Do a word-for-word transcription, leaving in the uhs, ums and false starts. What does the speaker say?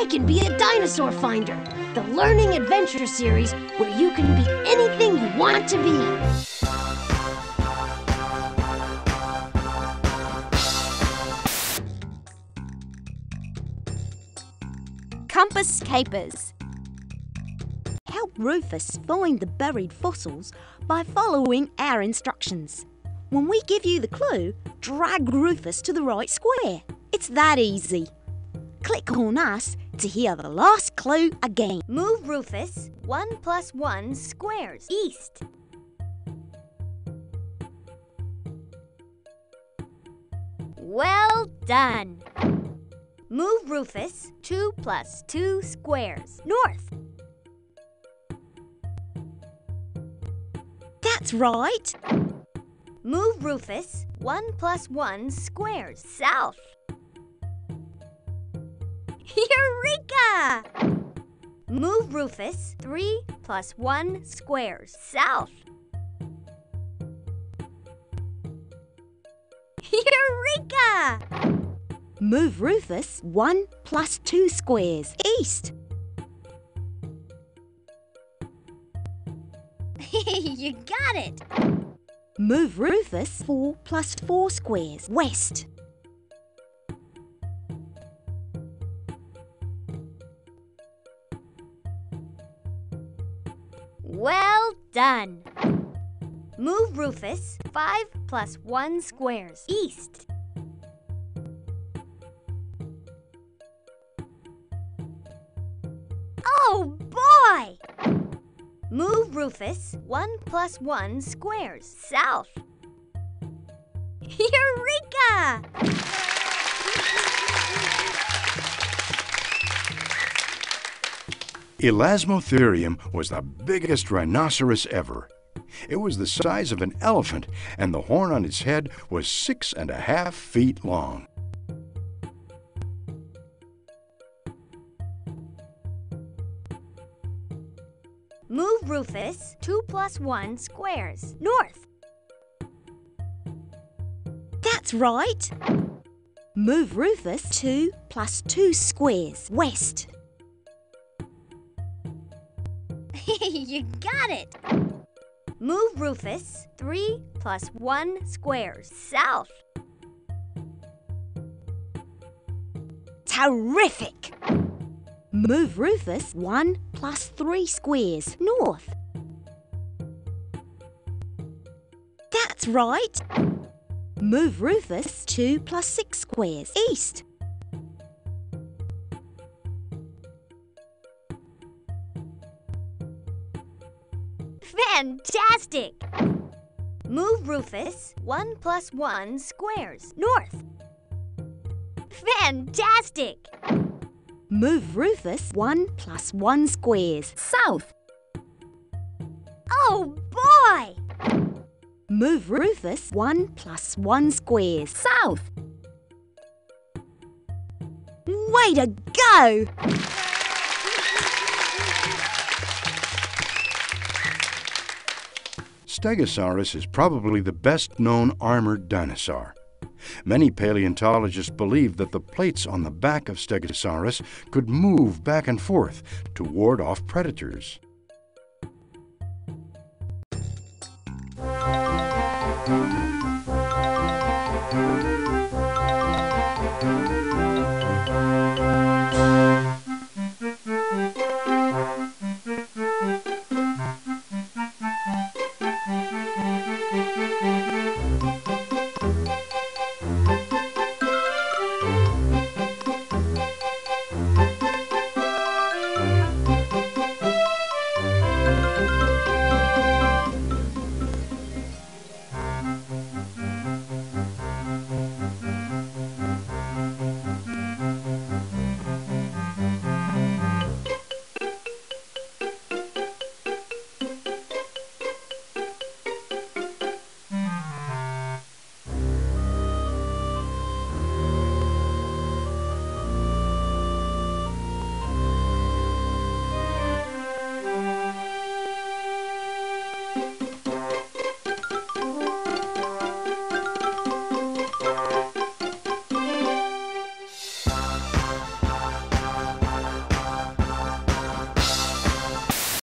I can be a Dinosaur Finder, the learning adventure series where you can be anything you want to be. Compass Capers. Help Rufus find the buried fossils by following our instructions. When we give you the clue, drag Rufus to the right square. It's that easy. Click on us to hear the last clue again. Move Rufus one plus one squares east. Well done. Move Rufus two plus two squares north. That's right. Move Rufus one plus one squares south. Eureka! Move Rufus three plus one squares south. Eureka! Move Rufus one plus two squares east. You got it! Move Rufus four plus four squares west. Well done! Move Rufus five plus one squares east. Oh boy! Move Rufus one plus one squares south. Eureka! Elasmotherium was the biggest rhinoceros ever. It was the size of an elephant, and the horn on its head was six and a half feet long. Move Rufus two plus one squares north. That's right. Move Rufus two plus two squares west. You got it! Move Rufus three plus one squares south. Terrific! Move Rufus one plus three squares north. That's right! Move Rufus two plus six squares east. Fantastic! Move Rufus one plus one squares north. Fantastic! Move Rufus one plus one squares south. Oh boy! Move Rufus one plus one squares south. Way to go! Stegosaurus is probably the best-known armored dinosaur. Many paleontologists believe that the plates on the back of Stegosaurus could move back and forth to ward off predators.